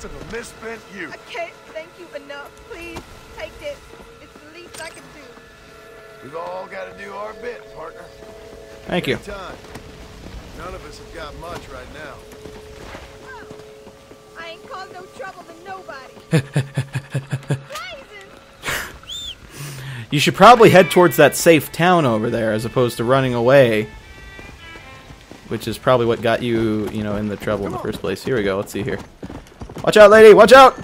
chance of a misspent youth. I can't thank you enough. Please, take this. It's the least I can do. We've all got to do our bit, partner. Thank you. Time. None of us have got much right now. Whoa. I ain't caused no trouble to nobody. You should probably head towards that safe town over there as opposed to running away. Which is probably what got you, you know, in the trouble in the first place. Here we go. Let's see here. Watch out, lady! Watch out!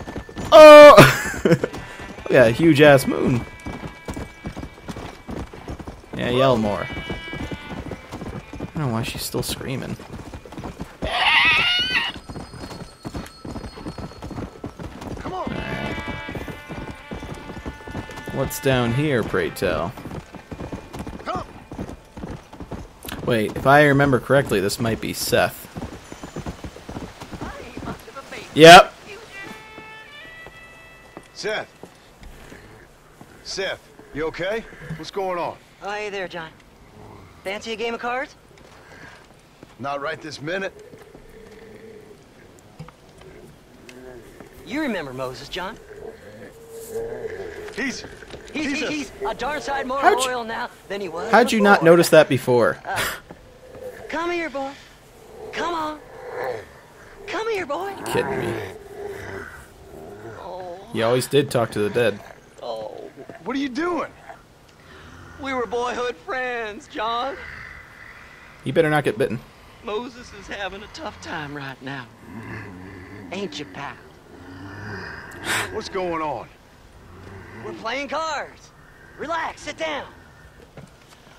Oh! Look at that huge-ass moon. Yeah, yell more. I don't know why she's still screaming. Come on! Right. What's down here, pray tell? Wait, if I remember correctly, this might be Seth. Yep. Seth. Seth, you okay? What's going on? Oh, hey there, John. Fancy a game of cards? Not right this minute. You remember Moses, John? He's a darn sight more loyal now than he was. How'd you not notice that before? Come here, boy. Come on. Come here, boy. You're kidding me. Oh. You always did talk to the dead. Oh. What are you doing? We were boyhood friends, John. You better not get bitten. Moses is having a tough time right now. Ain't you, pal? What's going on? We're playing cards. Relax, sit down.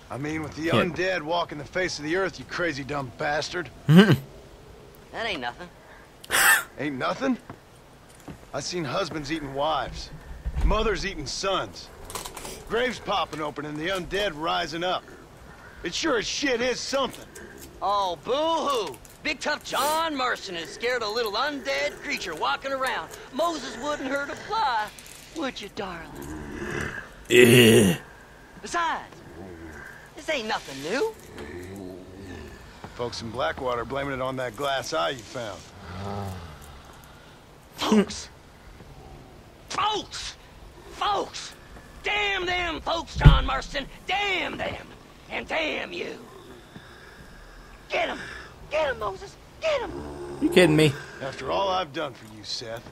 I mean, with the undead walking the face of the earth, you crazy dumb bastard. That ain't nothing. Ain't nothing? I seen husbands eating wives, mothers eating sons, graves popping open and the undead rising up. It sure as shit is something. Oh, boo-hoo. Big tough John Marston has scared a little undead creature walking around. Moses wouldn't hurt a fly. Would you, darling? Besides, this ain't nothing new. Folks in Blackwater blaming it on that glass eye you found. Folks! Folks! Folks! Damn them folks, John Marston! Damn them! And damn you! Get him! Get him, Moses! Get him! You kidding me? After all I've done for you, Seth.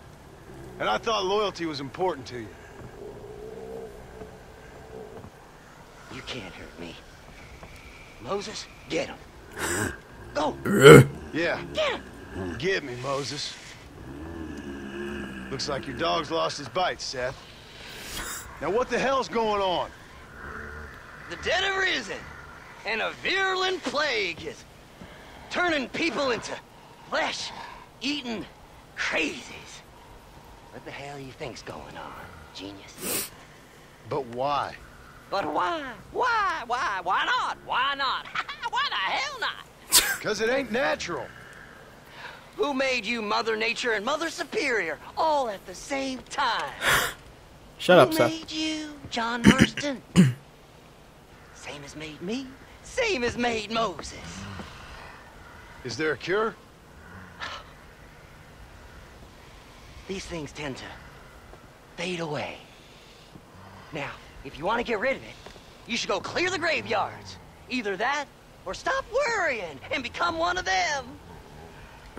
And I thought loyalty was important to you. You can't hurt me. Moses, get him. Go. Yeah. Get him. Get me, Moses. Looks like your dog's lost his bite, Seth. Now what the hell's going on? The dead have risen, and a virulent plague is turning people into flesh-eating crazies. What the hell you think's going on, genius? But why? But why? Why? Why not? Why not? Why the hell not? Because it ain't natural. Who made you Mother Nature and Mother Superior all at the same time? Shut up, Seth. Who made you, John Marston? Same as made me. Same as made Moses. Is there a cure? These things tend to fade away. Now, if you want to get rid of it, you should go clear the graveyards. Either that, or stop worrying and become one of them.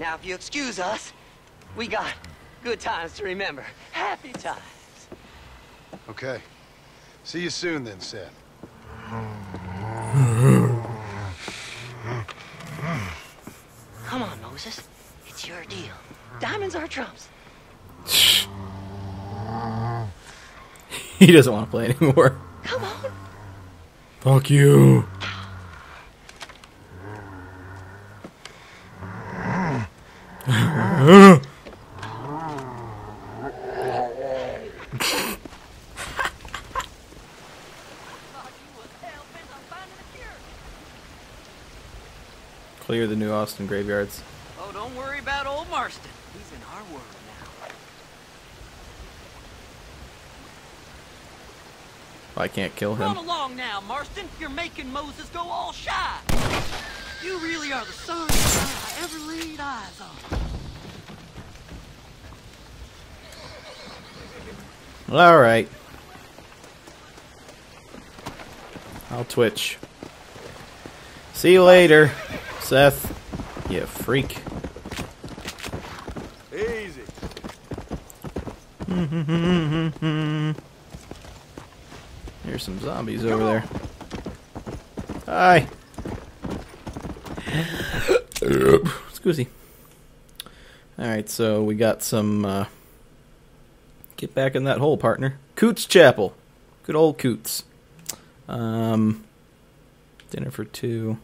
Now, if you excuse us, we got good times to remember. Happy times. Okay. See you soon then, Seth. Come on, Moses. It's your deal. Diamonds are trumps. He doesn't want to play anymore. Come on. Fuck you. Clear the New Austin graveyards. Oh, don't worry about old Marston. He's in our world. I can't kill him. Come along now, Marston. You're making Moses go all shy. You really are the son I ever laid eyes on. Alright. I'll twitch. See you later, Seth. You freak. Easy. There's some zombies over there. Hi. Excuse me. Alright, so we got some... get back in that hole, partner. Coots Chapel. Good old Coots. Dinner for two.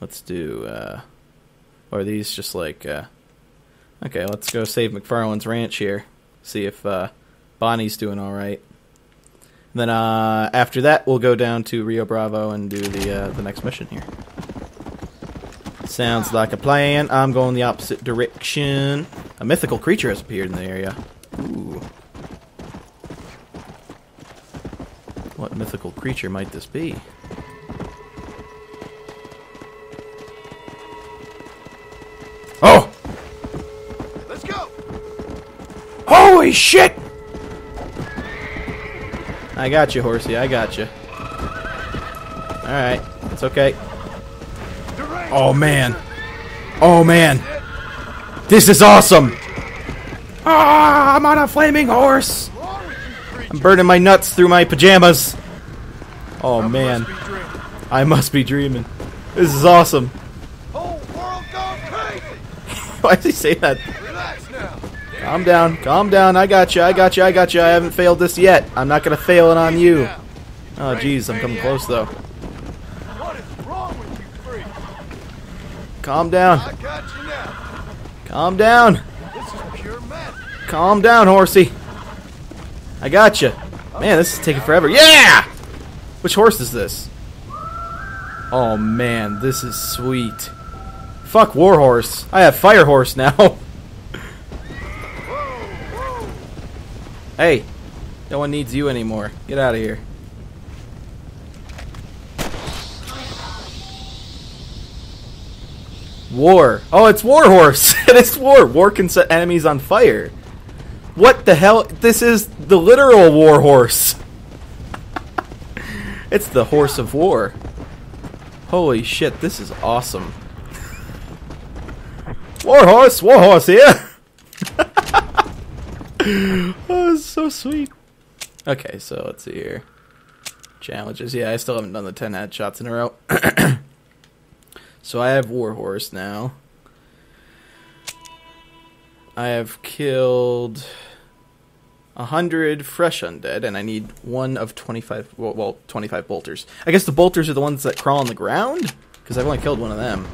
Let's do, or are these just like, okay, let's go save MacFarlane's ranch here. See if, Bonnie's doing alright. Then, after that, we'll go down to Rio Bravo and do the next mission here. Sounds like a plan. I'm going the opposite direction. A mythical creature has appeared in the area. Ooh. What mythical creature might this be? Oh! Let's go! Holy shit! I got you, horsey. I got you. Alright. It's okay. Oh, man. Oh, man. This is awesome. Ah, I'm on a flaming horse. I'm burning my nuts through my pajamas. Oh, man. I must be dreaming. This is awesome. Why did he say that? Calm down. Calm down. I got you. I got you. I got you. I haven't failed this yet. I'm not going to fail it on you. Oh, jeez. I'm coming close, though. Calm down. I got you now. Calm down. This is pure magic. Calm down, horsey. I got you. Man, this is taking forever. Yeah! Which horse is this? Oh, man. This is sweet. Fuck War Horse. I have Fire Horse now. Hey. No one needs you anymore. Get out of here. War. Oh, it's War Horse. It's war. War can set enemies on fire. What the hell? This is the literal War Horse. It's the horse of war. Holy shit, this is awesome. War Horse here. Oh, it's so sweet. Okay, so let's see here. Challenges. Yeah, I still haven't done the 10 headshots in a row. So I have War Horse now. I have killed 100 fresh undead, and I need one of 25, well, 25 bolters. I guess the bolters are the ones that crawl on the ground? Because I've only killed one of them.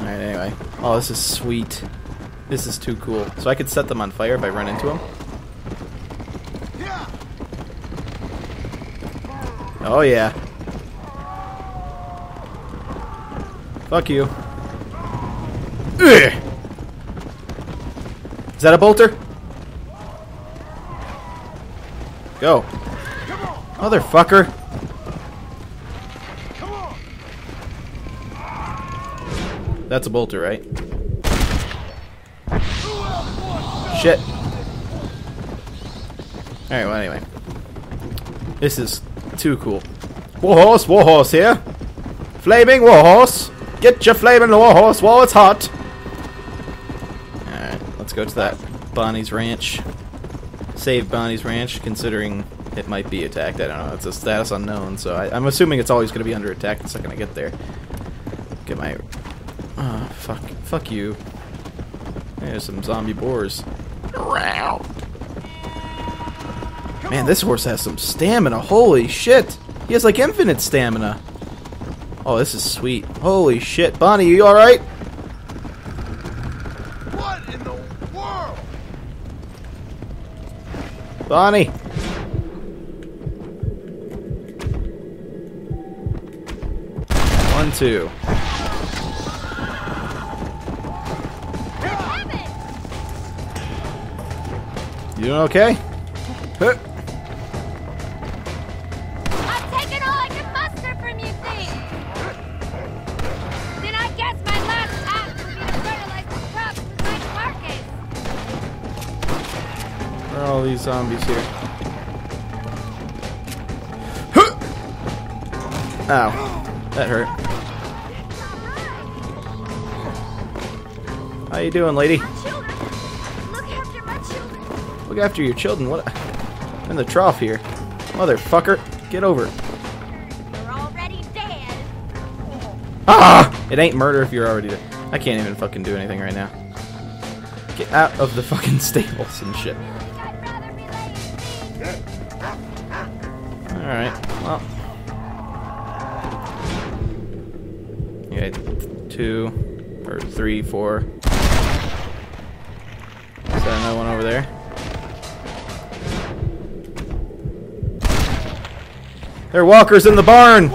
Alright, anyway. Oh, this is sweet. This is too cool. So I could set them on fire if I run into them. Oh, yeah. Fuck you. Ugh. Is that a bolter? Go. Motherfucker. That's a bolter, right? Shit. Alright, well, anyway. This is too cool. Warhorse, Warhorse here. Flaming Warhorse. Get your flaming war horse while it's hot! Alright, let's go to that Bonnie's ranch. Save Bonnie's ranch, considering it might be attacked. I don't know, it's a status unknown, so I'm assuming it's always going to be under attack the second I get there. Get my... Oh, fuck. Fuck you. There's some zombie boars. Man, this horse has some stamina. Holy shit! He has, like, infinite stamina. Oh, this is sweet. Holy shit. Bonnie, you alright? What in the world? Bonnie. One, two. You doing okay? Huh. Where are all these zombies here? Ow. That hurt. How you doing, lady? Look after your children. What? I'm in the trough here. Motherfucker. Get over. You're already dead. Ah! It ain't murder if you're already dead. I can't even fucking do anything right now. Get out of the fucking stables and shit. Alright, well. Okay, 2, or 3, 4. Is that another one over there? There are walkers in the barn!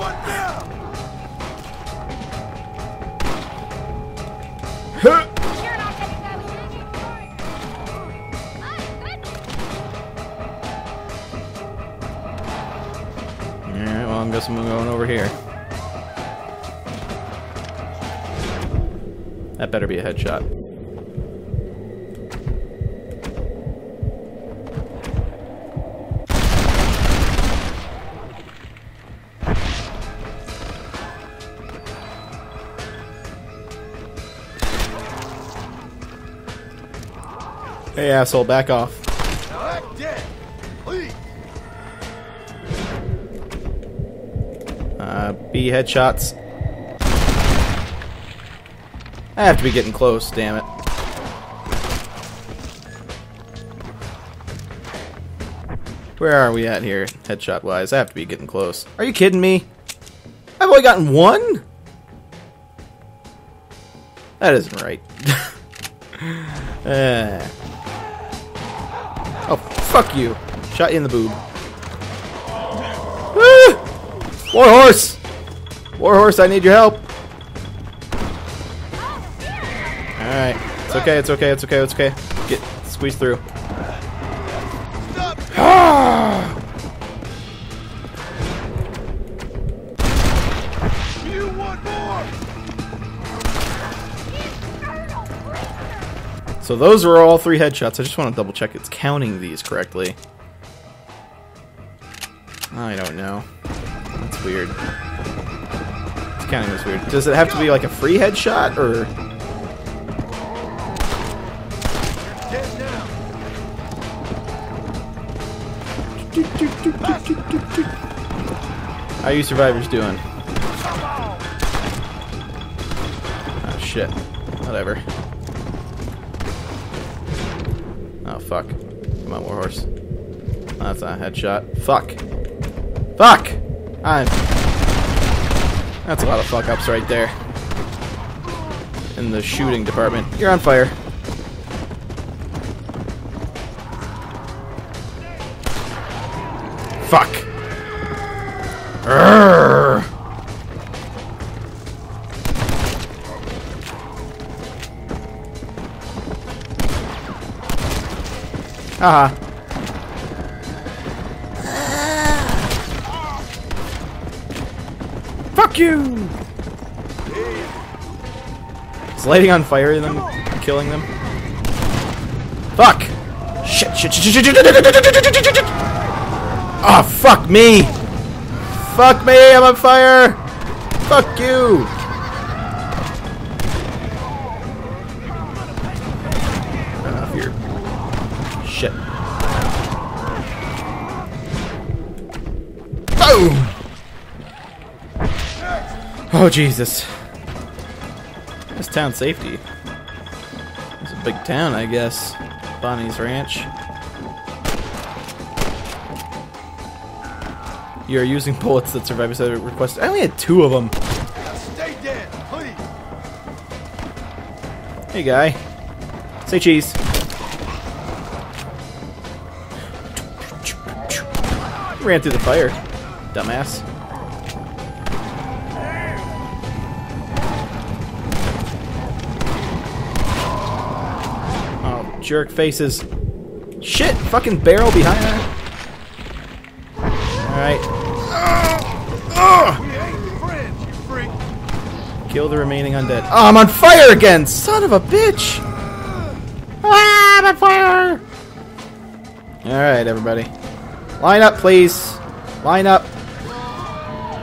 That better be a headshot. Hey, asshole, back off. B headshots. I have to be getting close, damn it. Where are we at here, headshot-wise? I have to be getting close. Are you kidding me? I've only gotten one? That isn't right. Oh, fuck you. Shot you in the boob. Ah! War Horse! War Horse, I need your help. Alright, it's okay, it's okay, it's okay, it's okay. Get squeezed through. Stop. You want more? So those are all 3 headshots. I just want to double check it's counting these correctly. I don't know. That's weird. It's counting this weird. Does it have to be like a free headshot or? How you survivors doing? Oh shit. Whatever. Oh fuck. Come on, Warhorse. That's not a headshot. Fuck. Fuck! That's a lot of fuck ups right there. In the shooting department. You're on fire. Fuck. Urgh. Ah. Fuck you. Is lighting on fire in them, killing them? Fuck. Shit. Shit. Shit. Shit. Ah, oh, fuck me! Fuck me, I'm on fire! Fuck you! Off your shit. Boom! Oh, Jesus. This town's safety. It's a big town, I guess. Bonnie's Ranch. You're using bullets that survivors have requested. I only had 2 of them. Stay dead, please. Hey, guy. Say cheese. Ran through the fire, dumbass. Oh, jerk faces. Shit, fucking barrel behind her. Alright. Kill the remaining undead. Oh, I'm on fire again! Son of a bitch! Ah, I'm on fire! Alright, everybody. Line up, please. Line up.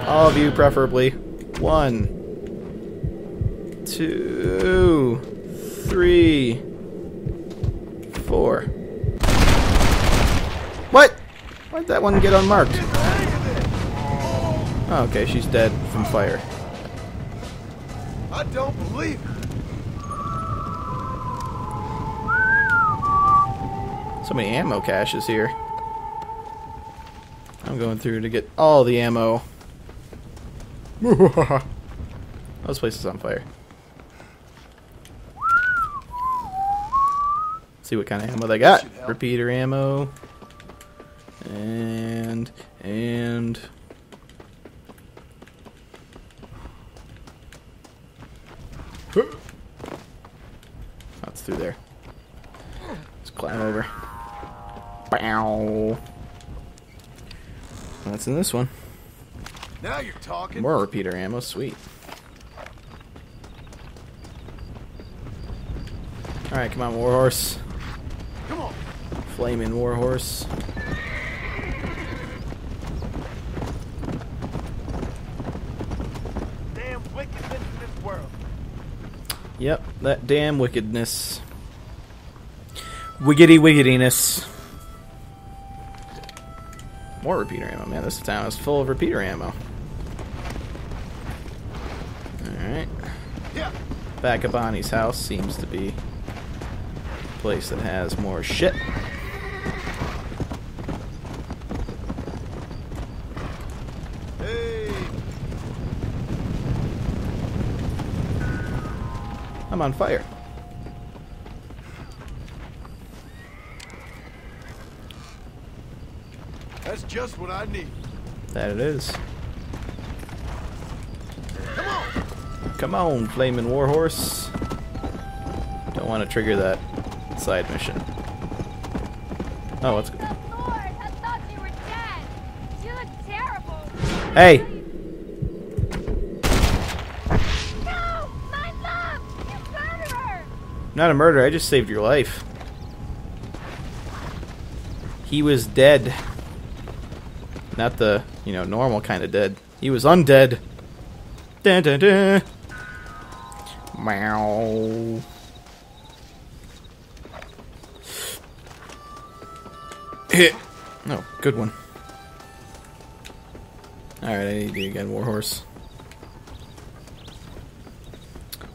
All of you, preferably. 1, 2, 3, 4. What? Why'd that one get unmarked? Oh, okay, she's dead from fire. I don't believe it. So many ammo caches here. I'm going through to get all the ammo. This place is on fire. Let's see what kind of ammo they got. Repeater ammo. And that's through there. Let's climb over. Bow. That's in this one. Now you're talking. More repeater ammo, sweet. All right, come on, War Horse. Come on. Flaming War Horse. Yep, that damn wickedness. Wiggity wiggityness. More repeater ammo, man. This town is full of repeater ammo. Alright. Yeah. Back at Bonnie's house seems to be a place that has more shit. I'm on fire. That's just what I need. That it is. Come on! Come on, flaming War Horse. Don't want to trigger that side mission. Oh, what's good? I thought you were dead. You look terrible. Hey! Not a murderer, I just saved your life. He was dead. Not the, you know, normal kind of dead. He was undead. Dun dun dun. Meow. Hit. Oh, good one. Alright, I need you again, War Horse.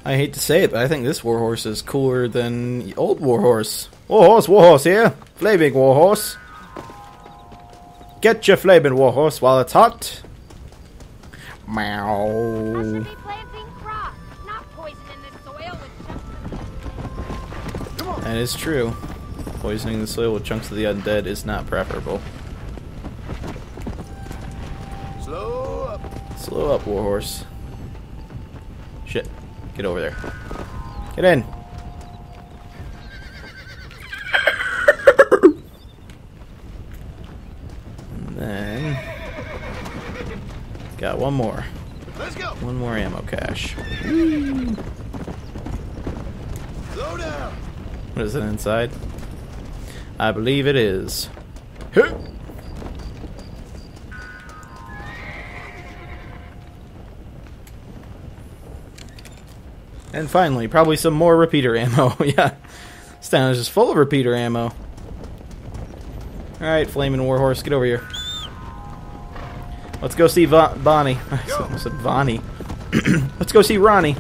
I hate to say it, but I think this War Horse is cooler than old War Horse. War Horse here. Flaming War Horse. Get your flaming War Horse while it's hot. Meow. I should be planting crops, not poisoning the soil with chunks. That is true. Poisoning the soil with chunks of the undead is not preferable. Slow up. Slow up, War Horse. Shit. Get over there. Get in. And then got one more. Let's go. One more ammo cache. Woo. Slow down. What is it inside? I believe it is. Huh. And finally, probably some more repeater ammo. Yeah, this town is just full of repeater ammo. Alright, Flamin' War Horse, get over here. Let's go see Bonnie. I said Bonnie. Let's go see Ronnie.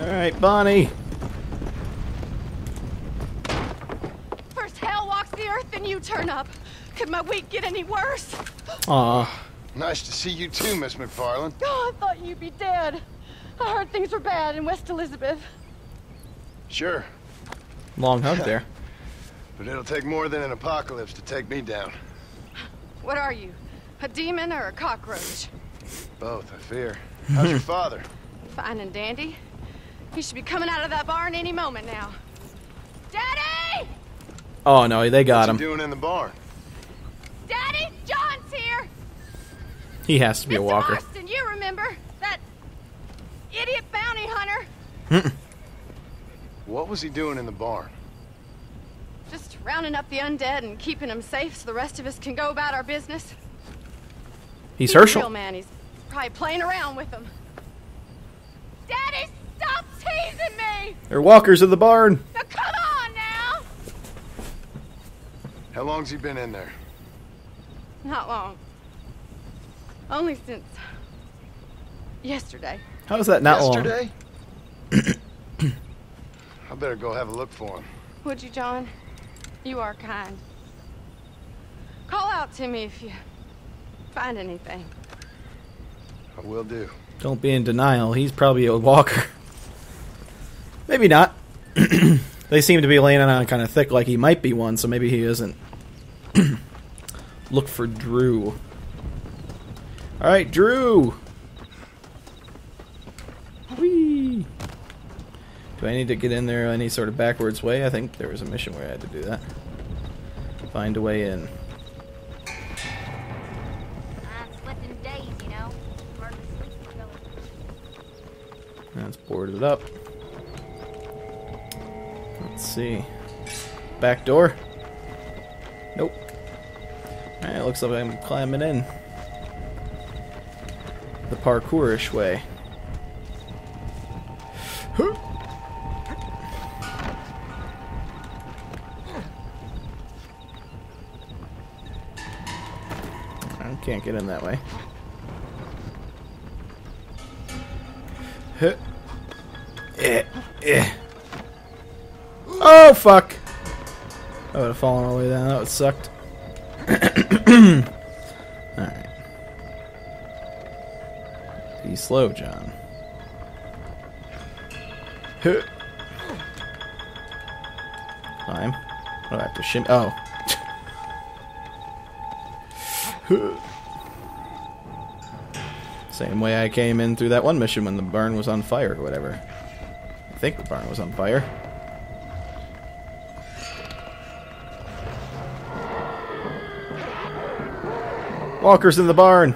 Alright, Bonnie. First hell walks the earth, then you turn up. Could my week get any worse? Aw. Nice to see you too, Miss MacFarlane. Oh, I thought you'd be dead. I heard things were bad in West Elizabeth. Sure. Long hug there. But it'll take more than an apocalypse to take me down. What are you? A demon or a cockroach? Both, I fear. How's your father? Fine and dandy. He should be coming out of that barn any moment now. Daddy! Oh no, they got him. What you doing in the barn? Daddy, John's here! He has to be Mr. a walker. Marston, you remember that idiot bounty hunter? What was he doing in the barn? Just rounding up the undead and keeping them safe so the rest of us can go about our business. He's Herschel. A real man. He's probably playing around with them. Daddy, stop teasing me! They're walkers of the barn. Now come on now! How long's he been in there? Not long. Only since yesterday. How's that not yesterday? Long? Yesterday? I better go have a look for him. Would you, John? You are kind. Call out to me if you find anything. I will do. Don't be in denial. He's probably a walker. Maybe not. They seem to be laying on kind of thick like he might be one, so maybe he isn't. Look for Drew. Alright, Drew! Whee! Do I need to get in there any sort of backwards way? I think there was a mission where I had to do that. Find a way in. That's boarded up. Let's see. Back door? Nope. Alright, looks like I'm climbing in. The parkourish way. I can't get in that way. Oh fuck! I would have fallen all the way down. That would have sucked. Alright. Be slow, John. Climb. Oh, I have to shim. Oh. Same way I came in through that one mission when the barn was on fire or whatever. I think the barn was on fire. Walkers in the barn!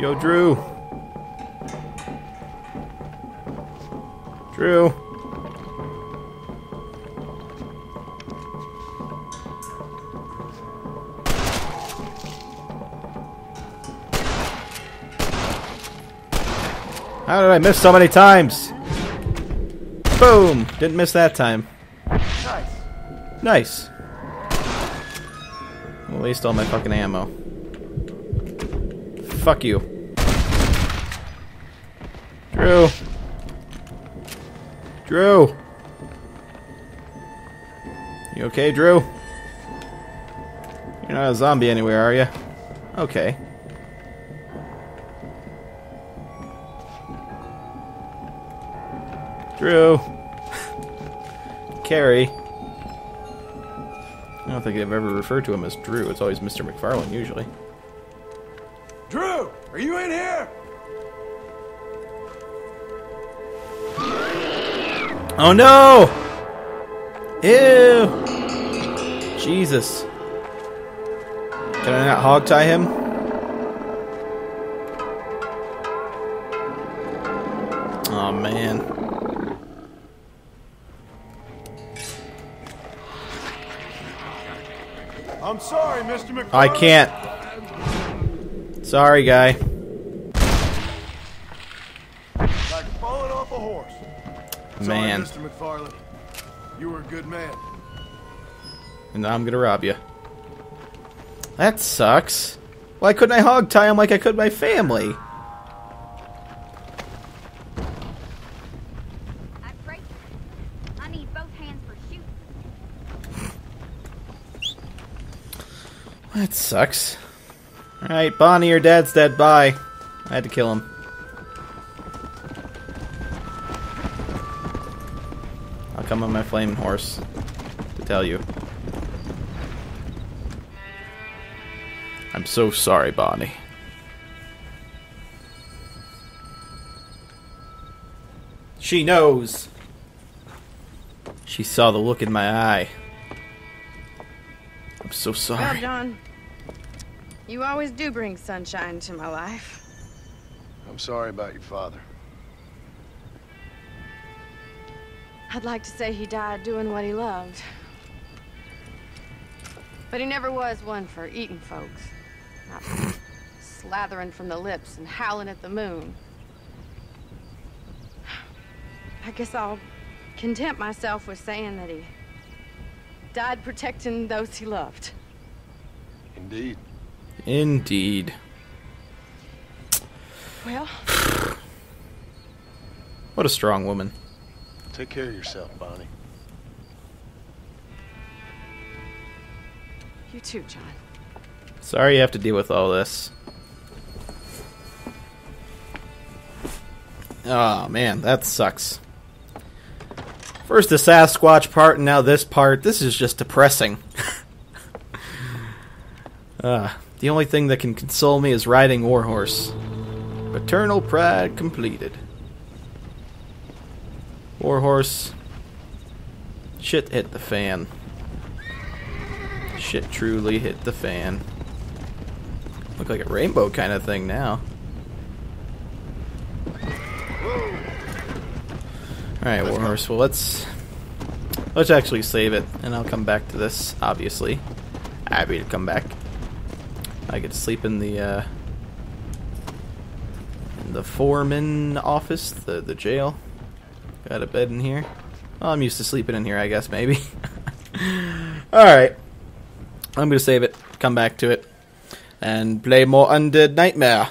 Yo, Drew. Drew. How did I miss so many times? Boom! Didn't miss that time. Nice. Nice. I'll waste all my fucking ammo. Fuck you. Drew. Drew. You okay, Drew? You're not a zombie anywhere, are you? Okay. Drew. Carrie. I don't think I've ever referred to him as Drew. It's always Mr. MacFarlane, usually. Drew, are you in here? Oh no! Ew! Jesus. Can I not hog tie him? Oh man. I'm sorry, Mr. McCarthy. I can't. Sorry, guy. Like falling off a horse. Man. Sorry, Mr. MacFarlane. You were a good man. And now I'm gonna rob you. That sucks. Why couldn't I hog tie him like I could my family? I need both hands for shooting. That sucks. Alright, Bonnie, your dad's dead. Bye. I had to kill him. I'll come on my flaming horse to tell you. I'm so sorry, Bonnie. She knows. She saw the look in my eye. I'm so sorry. Well, John. You always do bring sunshine to my life. I'm sorry about your father. I'd like to say he died doing what he loved. But he never was one for eating folks. Not slathering from the lips and howling at the moon. I guess I'll content myself with saying that he died protecting those he loved. Indeed. Indeed. Well. What a strong woman. Take care of yourself, Bonnie. You too, John. Sorry you have to deal with all this. Oh, man, that sucks. First the Sasquatch part, and now this part. This is just depressing. The only thing that can console me is riding War Horse. Paternal pride completed. War Horse. Shit hit the fan. Shit truly hit the fan. Look like a rainbow kind of thing now. Alright, War Horse, well let's actually save it, and I'll come back to this, obviously. Happy to come back. I could sleep in the foreman office, the jail. Got a bed in here. Well, I'm used to sleeping in here, I guess, maybe. Alright. I'm gonna save it, come back to it, and play more Undead Nightmare.